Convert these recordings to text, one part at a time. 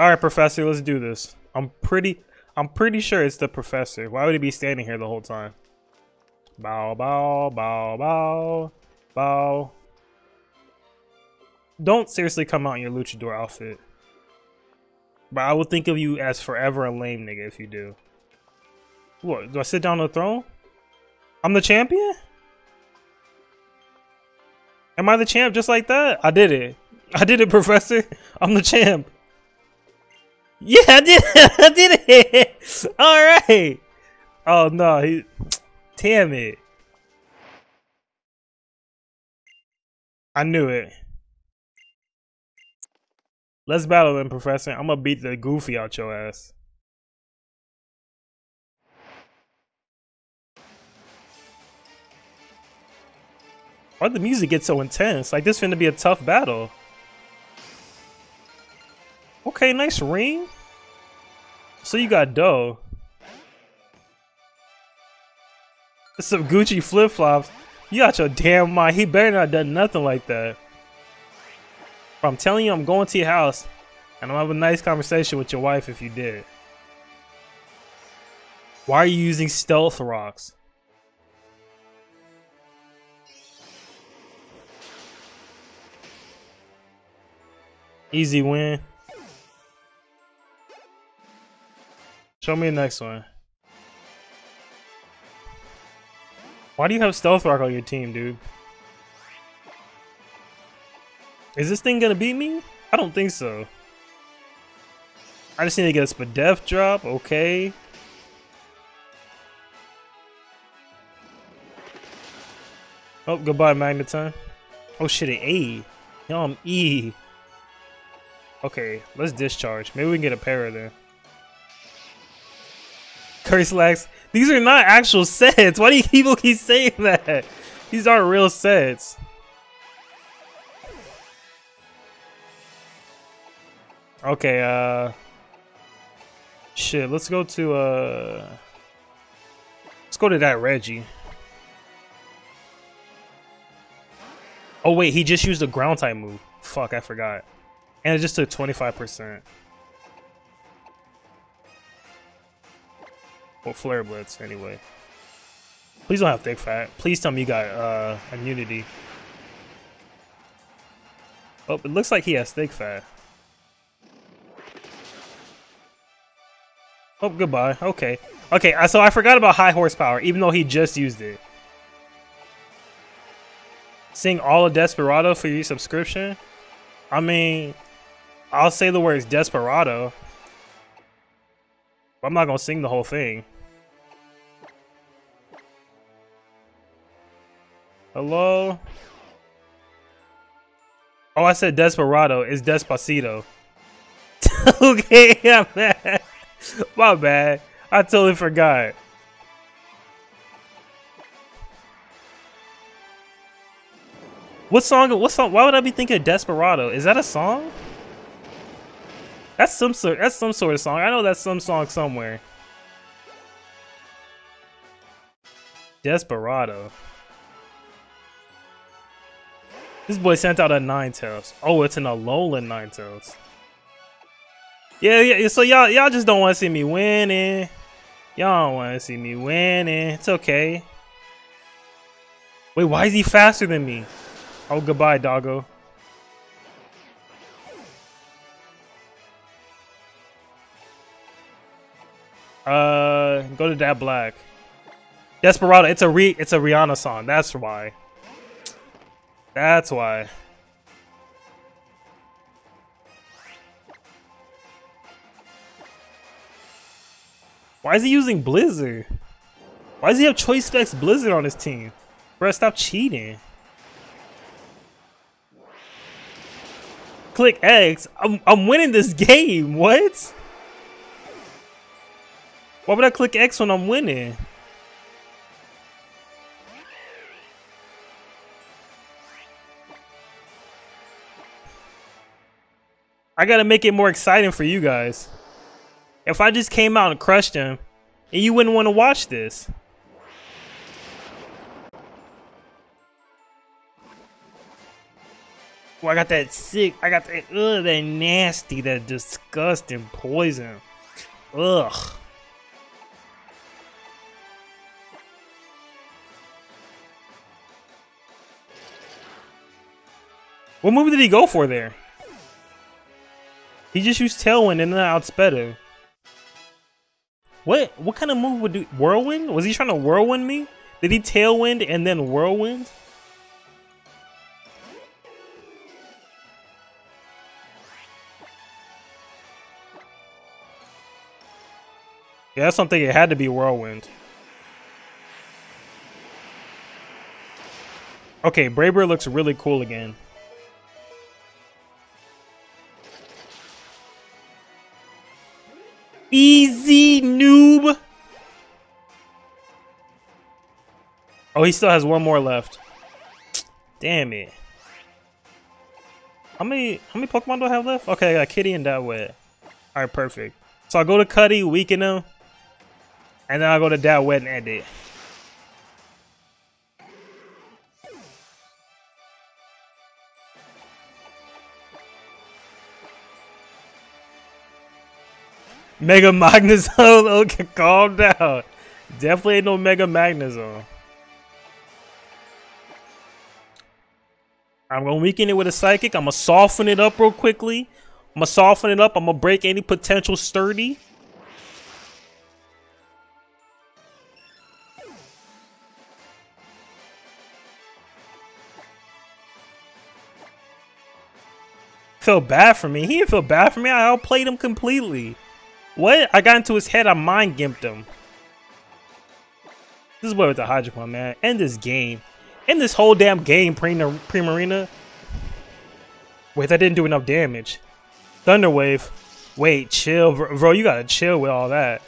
Alright, Professor, let's do this. I'm pretty sure it's the Professor. Why would he be standing here the whole time? Bow, bow, bow, bow, bow. Don't seriously come out in your luchador outfit. But I will think of you as forever a lame nigga if you do. What, do I sit down on the throne? I'm the champion? Am I the champ just like that? I did it. I did it, Professor. I'm the champ. Yeah, I did it. I did it. All right. Oh, no. Damn it. I knew it. Let's battle then, Professor. I'm going to beat the goofy out your ass. Why'd the music get so intense? Like, this finna be a tough battle. Okay, nice ring. So you got dough. Some Gucci flip-flops. You got your damn mind. He better not done nothing like that. I'm telling you, I'm going to your house, and I'm gonna have a nice conversation with your wife if you did. Why are you using stealth rocks? Easy win. Show me the next one. Why do you have Stealth Rock on your team, dude? Is this thing gonna beat me? I don't think so. I just need to get a Spadef drop, okay. Oh, goodbye, Magneton. Oh shit, an A. No, I'm E. Okay, let's discharge. Maybe we can get a Para there. Curse Lax. These are not actual sets. Why do people keep saying that? These aren't real sets. Okay, shit, let's go to that Reggie. Oh wait, he just used a ground type move. Fuck, I forgot. And it just took 25%. Well, Flare Blitz, anyway. Please don't have Thick Fat. Please tell me you got immunity. Oh, it looks like he has Thick Fat. Oh, goodbye. Okay. Okay, so I forgot about high horsepower, even though he just used it. Seeing all of Desperado for your subscription? I mean, I'll say the words Desperado. But I'm not gonna sing the whole thing. Hello? Oh, I said Desperado. It's Despacito. Okay, I'm mad. My bad. I totally forgot. What song? Why would I be thinking of Desperado? Is that a song? That's some sort of song. I know that's some song somewhere. Desperado. This boy sent out a Ninetales. Oh, it's an Alolan Ninetales. Yeah, so y'all just don't want to see me winning. Y'all don't want to see me winning. It's okay. Wait, why is he faster than me? Oh, goodbye, doggo. Go to that black. Desperado, it's a Rihanna song. That's why. That's why. Why is he using Blizzard? Why does he have Choice Specs Blizzard on his team? Bruh, stop cheating. Click X. I'm winning this game. What? Why would I click X when I'm winning? I gotta make it more exciting for you guys. If I just came out and crushed him, and you wouldn't want to watch this. Oh, I got that sick. I got that, ugh, that nasty, that disgusting poison. Ugh. What move did he go for there? He just used Tailwind and then I outsped him. What kind of move would do? Whirlwind? Was he trying to Whirlwind me? Did he Tailwind and then Whirlwind? Yeah, that's something. It had to be Whirlwind. Okay, Brave Bird looks really cool again. Easy, noob. Oh, he still has one more left. Damn it. How many Pokemon do I have left? Okay, I got Cuddy and Datwet. Alright, perfect. So I'll go to Cuddy, weaken him. And then I'll go to Datwet and end it. Mega Magnezone? Okay, calm down. Definitely ain't no Mega Magnezone. I'm gonna weaken it with a Psychic. I'm gonna soften it up real quickly. I'm gonna soften it up. I'm gonna break any potential sturdy. Feel bad for me. He didn't feel bad for me. I outplayed him completely. What? I got into his head. I mind gimped him. This is what with the Hydro Pump, man. End this game. End this whole damn game, Primarina. Wait, that didn't do enough damage. Thunderwave. Wait, chill, bro. You gotta chill with all that.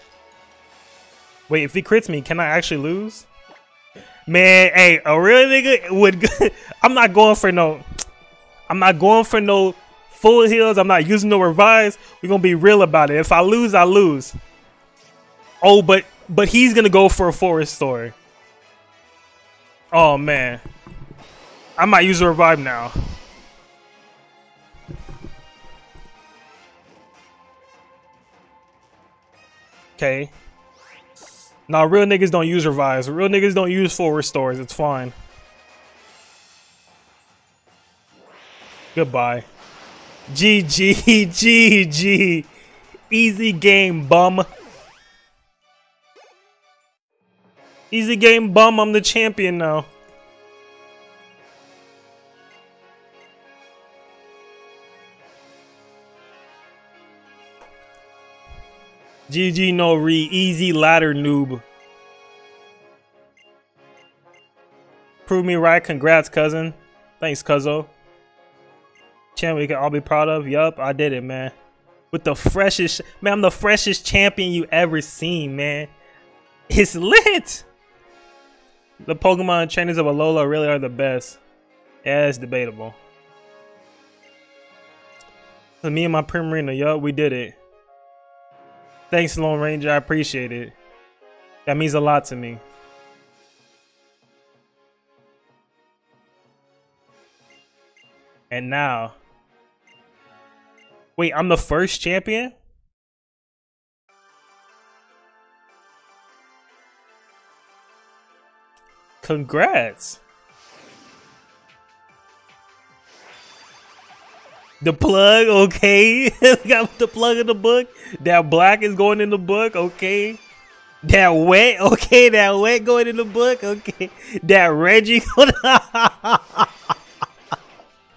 Wait, if he crits me, can I actually lose? Man, hey, a real nigga would. I'm not going for no. I'm not going for no. Full heals, I'm not using no revives. We're gonna be real about it. If I lose, I lose. Oh, but he's gonna go for a full restore. Oh man. I might use a revive now. Okay. Now real niggas don't use revives. Real niggas don't use full restores, it's fine. Goodbye. GG, GG. Easy game, bum. Easy game, bum. I'm the champion now. GG, no re. Easy ladder, noob. Prove me right. Congrats, cousin. Thanks, cuzzo. Champ we can all be proud of. Yup, I did it, man. With the freshest, man, I'm the freshest champion you ever seen, man. It's lit. The Pokemon trainers of Alola really are the best. Yeah, it's debatable. So me and my Primarina, yup, we did it. Thanks, Lone Ranger, I appreciate it. That means a lot to me. And now. Wait, I'm the first champion? Congrats. The plug, okay. Got the plug in the book. That black is going in the book, okay. That wet, okay. That wet going in the book, okay. That Reggie.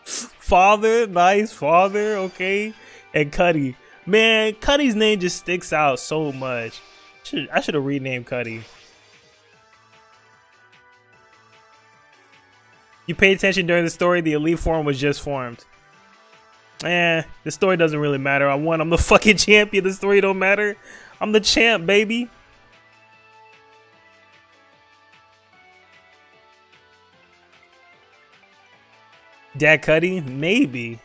Father, nice father, okay. And Cuddy. Man, Cuddy's name just sticks out so much. I should have renamed Cuddy. You pay attention during the story, the Elite Forum was just formed. Eh, the story doesn't really matter. I won. I'm the fucking champion. The story don't matter. I'm the champ, baby. Dad Cuddy? Maybe.